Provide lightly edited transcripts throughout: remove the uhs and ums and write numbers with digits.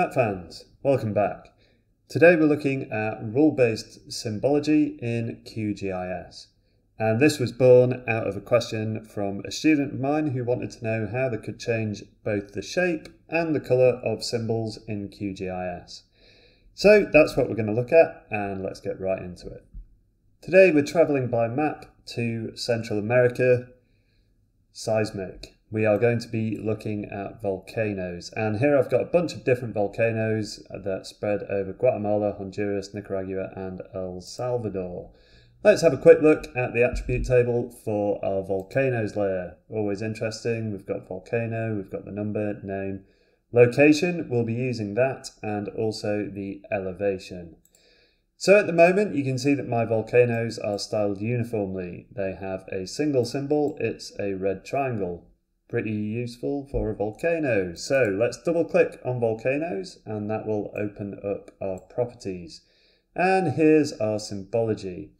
Map fans, welcome back. Today we're looking at role-based symbology in QGIS. And this was born out of a question from a student of mine who wanted to know how they could change both the shape and the colour of symbols in QGIS. So that's what we're going to look at, and let's get right into it. Today we're travelling by map to Central America. Seismic. We are going to be looking at volcanoes, and here I've got a bunch of different volcanoes that spread over Guatemala, Honduras, Nicaragua and El Salvador. Let's have a quick look at the attribute table for our volcanoes layer. Always interesting. We've got volcano, we've got the number, name, location. We'll be using that, and also the elevation. So at the moment you can see that my volcanoes are styled uniformly. They have a single symbol, it's a red triangle. Pretty useful for a volcano. So let's double click on volcanoes and that will open up our properties. And here's our symbology.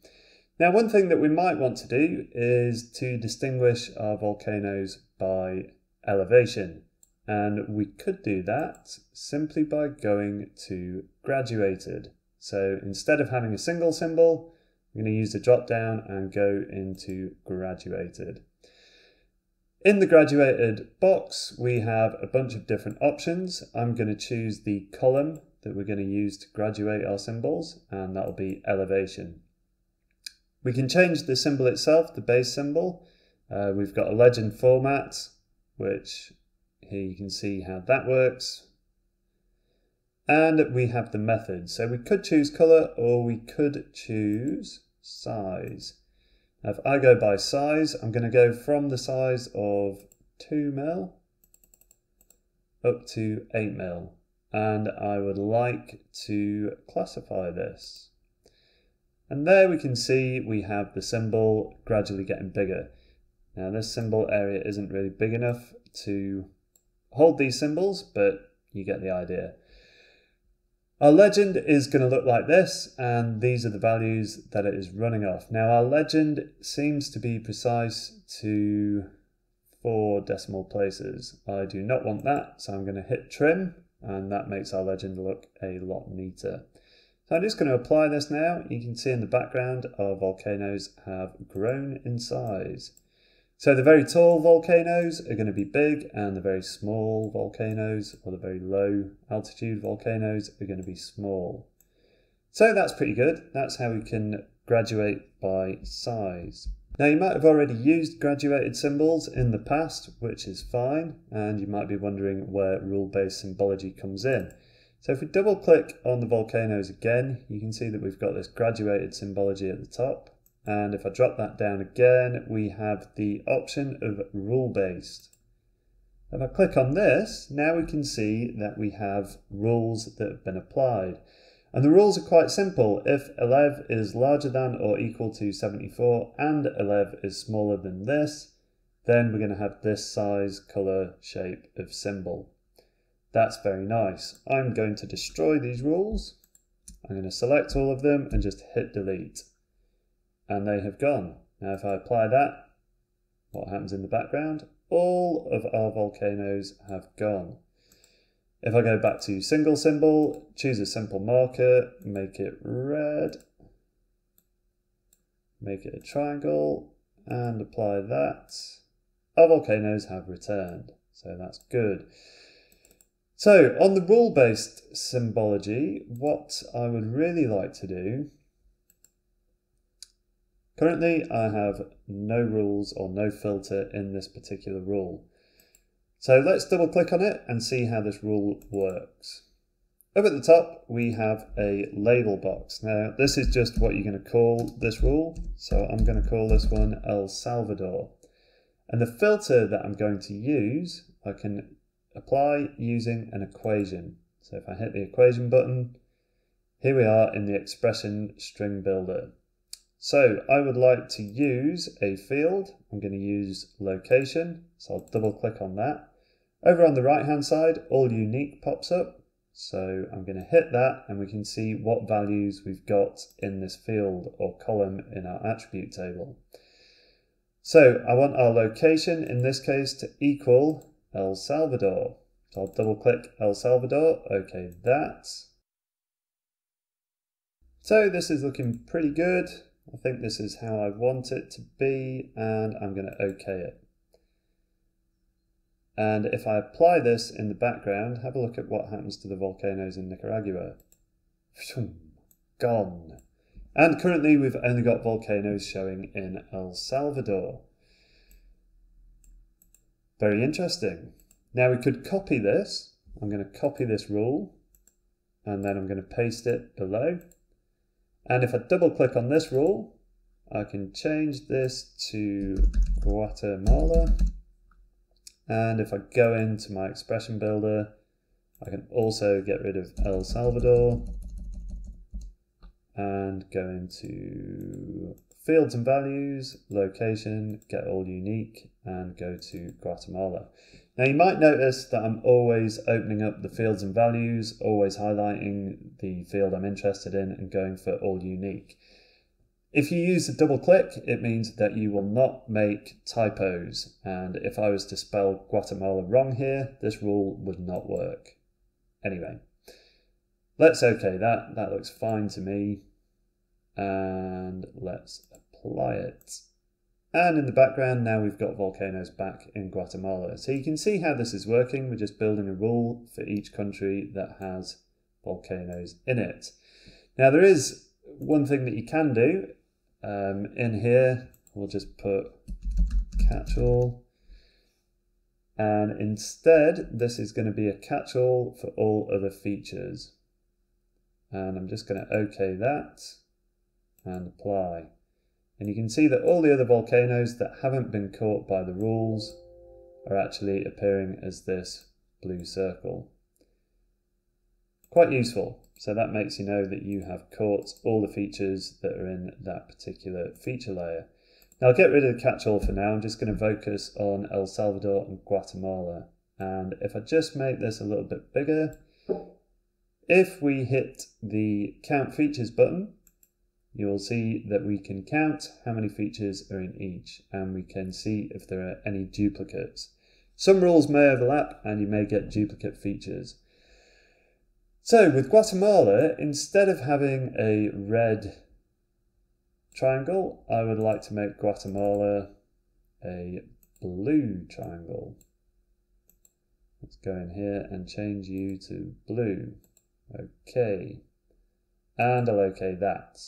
Now one thing that we might want to do is to distinguish our volcanoes by elevation. And we could do that simply by going to graduated. So instead of having a single symbol, I'm going to use the drop down and go into graduated. In the graduated box, we have a bunch of different options. I'm going to choose the column that we're going to use to graduate our symbols, and that'll be elevation. We can change the symbol itself, the base symbol. We've got a legend format, which here you can see how that works. And we have the method, so we could choose colour or we could choose size. Now if I go by size, I'm going to go from the size of 2mm up to 8mm, and I would like to classify this. And there we can see we have the symbol gradually getting bigger. Now this symbol area isn't really big enough to hold these symbols, but you get the idea. Our legend is going to look like this, and these are the values that it is running off. Now our legend seems to be precise to 4 decimal places. I do not want that, so I'm going to hit trim, and that makes our legend look a lot neater. So I'm just going to apply this now. You can see in the background our volcanoes have grown in size. So the very tall volcanoes are going to be big, and the very small volcanoes or the very low altitude volcanoes are going to be small. So that's pretty good. That's how we can graduate by size. Now you might have already used graduated symbols in the past, which is fine, and you might be wondering where rule-based symbology comes in. So if we double click on the volcanoes again, you can see that we've got this graduated symbology at the top. And if I drop that down again, we have the option of rule-based. If I click on this, now we can see that we have rules that have been applied. And the rules are quite simple. If elev is larger than or equal to 74 and elev is smaller than this, then we're going to have this size, colour, shape of symbol. That's very nice. I'm going to destroy these rules. I'm going to select all of them and just hit delete. And they have gone. Now if I apply that, what happens in the background? All of our volcanoes have gone. If I go back to single symbol, choose a simple marker, make it red, make it a triangle, and apply that, our volcanoes have returned. So that's good. So on the rule-based symbology, what I would really like to do, currently, I have no rules or no filter in this particular rule. So let's double click on it and see how this rule works. Up at the top, we have a label box. Now, this is just what you're going to call this rule. So I'm going to call this one El Salvador. And the filter that I'm going to use, I can apply using an equation. So if I hit the equation button, here we are in the expression string builder. So I would like to use a field. I'm going to use location, so I'll double click on that. Over on the right hand side, all unique pops up. So I'm going to hit that and we can see what values we've got in this field or column in our attribute table. So I want our location in this case to equal El Salvador. So I'll double click El Salvador, okay that. So this is looking pretty good. I think this is how I want it to be, and I'm going to OK it. And if I apply this in the background, have a look at what happens to the volcanoes in Nicaragua. Gone. And currently we've only got volcanoes showing in El Salvador. Very interesting. Now we could copy this. I'm going to copy this rule and then I'm going to paste it below. And if I double click on this rule, I can change this to Guatemala. And if I go into my expression builder, I can also get rid of El Salvador and go into fields and values, location, get all unique, and go to Guatemala. Now you might notice that I'm always opening up the fields and values, always highlighting the field I'm interested in and going for all unique. If you use a double click, it means that you will not make typos. And if I was to spell Guatemala wrong here, this rule would not work. Anyway, let's OK that. That looks fine to me. And let's apply it. And in the background, now we've got volcanoes back in Guatemala. So you can see how this is working. We're just building a rule for each country that has volcanoes in it. Now there is one thing that you can do in here. We'll just put catch-all. And instead, this is going to be a catch-all for all other features. And I'm just going to OK that and apply. And you can see that all the other volcanoes that haven't been caught by the rules are actually appearing as this blue circle. Quite useful. So that makes you know that you have caught all the features that are in that particular feature layer. Now I'll get rid of the catch-all for now. I'm just going to focus on El Salvador and Guatemala. And if I just make this a little bit bigger, if we hit the count features button, you will see that we can count how many features are in each, and we can see if there are any duplicates. Some rules may overlap and you may get duplicate features. So with Guatemala, instead of having a red triangle, I would like to make Guatemala a blue triangle. Let's go in here and change you to blue. Okay. And I'll OK that.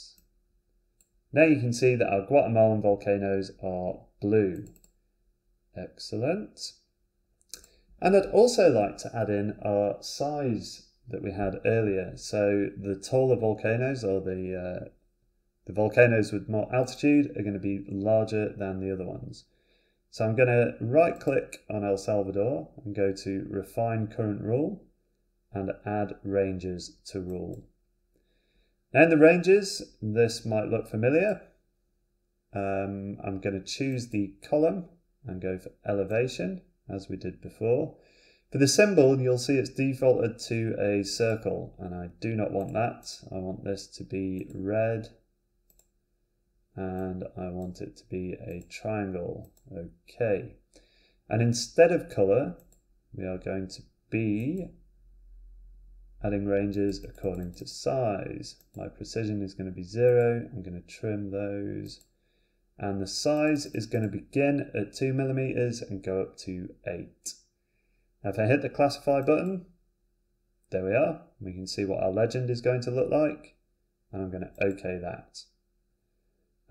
Now you can see that our Guatemalan volcanoes are blue. Excellent. And I'd also like to add in our size that we had earlier. So the taller volcanoes, or the volcanoes with more altitude, are going to be larger than the other ones. So I'm going to right click on El Salvador and go to Refine Current Rule and add ranges to rule. And the ranges, this might look familiar. I'm going to choose the column and go for elevation, as we did before. For the symbol, you'll see it's defaulted to a circle, and I do not want that. I want this to be red, and I want it to be a triangle. Okay. And instead of color, we are going to be adding ranges according to size. My precision is going to be 0. I'm going to trim those. And the size is going to begin at 2 millimeters and go up to 8. Now if I hit the classify button, there we are. We can see what our legend is going to look like. And I'm going to OK that.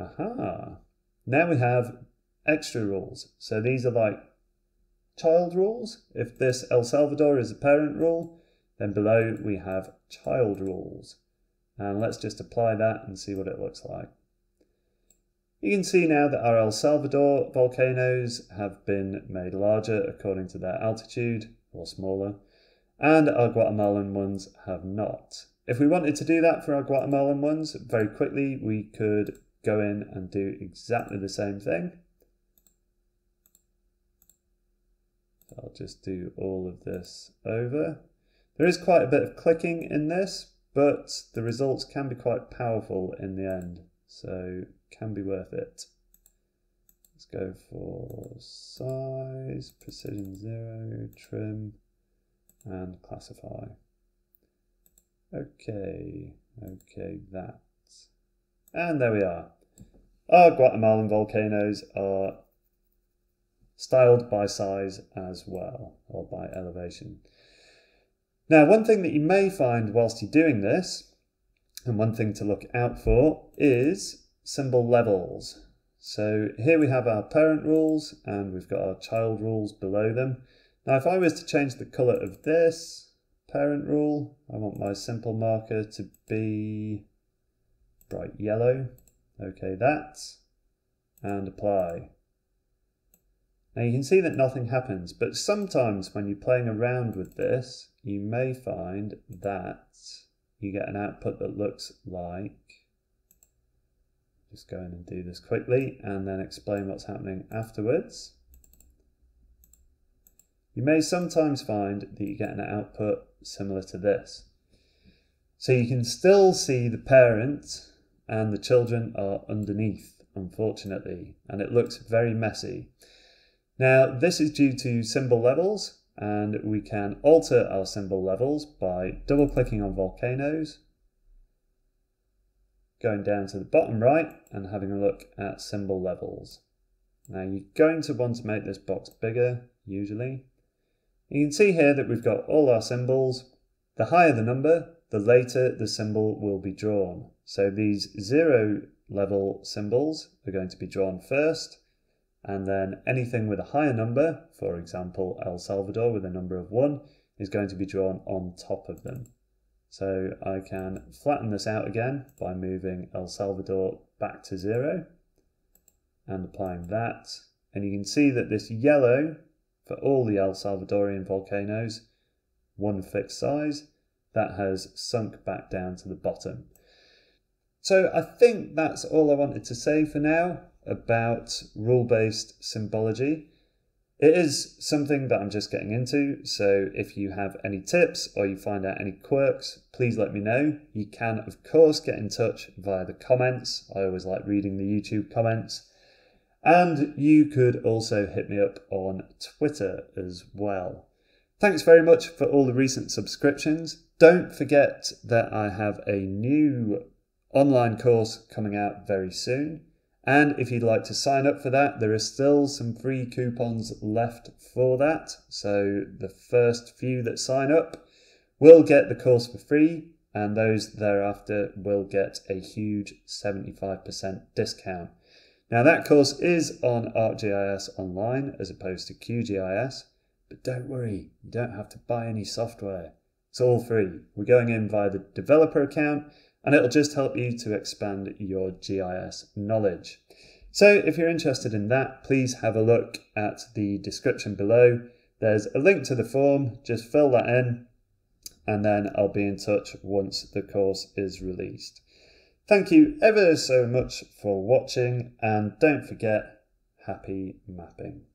Aha. Now we have extra rules. So these are like child rules. If this El Salvador is a parent rule, then below we have child rules. And let's just apply that and see what it looks like. You can see now that our El Salvador volcanoes have been made larger according to their altitude, or smaller, and our Guatemalan ones have not. If we wanted to do that for our Guatemalan ones very quickly, we could go in and do exactly the same thing. I'll just do all of this over. There is quite a bit of clicking in this, but the results can be quite powerful in the end, so can be worth it. Let's go for size, precision 0, trim, and classify. Okay, that. And there we are. Our Guatemalan volcanoes are styled by size as well, or by elevation. Now, one thing that you may find whilst you're doing this, and one thing to look out for, is symbol levels. So here we have our parent rules and we've got our child rules below them. Now, if I was to change the color of this parent rule, I want my simple marker to be bright yellow. Okay, that, and apply. Now you can see that nothing happens, but sometimes when you're playing around with this, you may find that you get an output that looks like, just go in and do this quickly and then explain what's happening afterwards. You may sometimes find that you get an output similar to this. So you can still see the parent and the children are underneath, unfortunately, and it looks very messy. Now, this is due to symbol levels, and we can alter our symbol levels by double-clicking on volcanoes, going down to the bottom right and having a look at symbol levels. Now, you're going to want to make this box bigger, usually. You can see here that we've got all our symbols. The higher the number, the later the symbol will be drawn. So these zero level symbols are going to be drawn first, and then anything with a higher number, for example El Salvador with a number of 1, is going to be drawn on top of them. So I can flatten this out again by moving El Salvador back to 0 and applying that. And you can see that this yellow for all the El Salvadorian volcanoes, one fixed size, that has sunk back down to the bottom. So I think that's all I wanted to say for now about rule-based symbology. It is something that I'm just getting into, so if you have any tips or you find out any quirks, please let me know. You can, of course, get in touch via the comments. I always like reading the YouTube comments. And you could also hit me up on Twitter as well. Thanks very much for all the recent subscriptions. Don't forget that I have a new online course coming out very soon, and if you'd like to sign up for that, there are still some free coupons left for that, so the first few that sign up will get the course for free, and those thereafter will get a huge 75% discount. Now that course is on ArcGIS Online as opposed to QGIS, but don't worry, you don't have to buy any software, it's all free. We're going in via the developer account, and it'll just help you to expand your GIS knowledge. So if you're interested in that, please have a look at the description below. There's a link to the form, just fill that in, and then I'll be in touch once the course is released. Thank you ever so much for watching, and don't forget, happy mapping.